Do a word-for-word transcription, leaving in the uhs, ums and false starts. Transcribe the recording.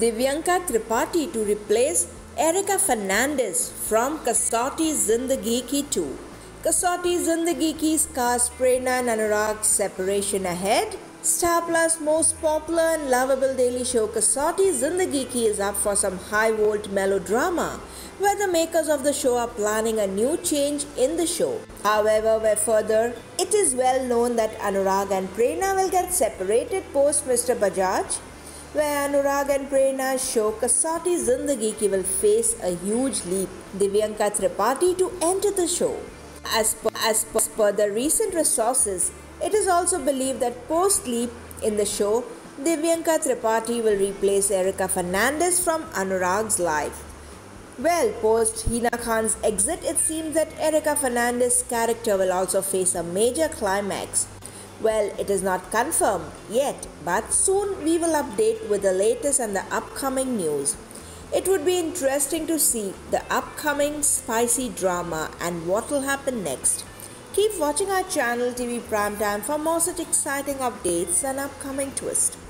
Divyanka Tripathi to replace Erica Fernandes from Kasauti Zindagi Ki two. Kasauti Zindagi Ki scars Prerna and Anurag's separation ahead. Star Plus' most popular and lovable daily show Kasauti Zindagi Ki is up for some high-volt melodrama, where the makers of the show are planning a new change in the show. However, where further, it is well known that Anurag and Prerna will get separated post Mister Bajaj, where Anurag and Prerna's show Kasauti Zindagi Ki will face a huge leap, Divyanka Tripathi to enter the show. As per, as per, as per the recent resources, it is also believed that post-leap in the show, Divyanka Tripathi will replace Erica Fernandes from Anurag's life. Well, post-Hina Khan's exit, it seems that Erica Fernandes' character will also face a major climax. Well, it is not confirmed yet, but soon we will update with the latest and the upcoming news. It would be interesting to see the upcoming spicy drama and what will happen next. Keep watching our channel T V Prime Time for more such exciting updates and upcoming twists.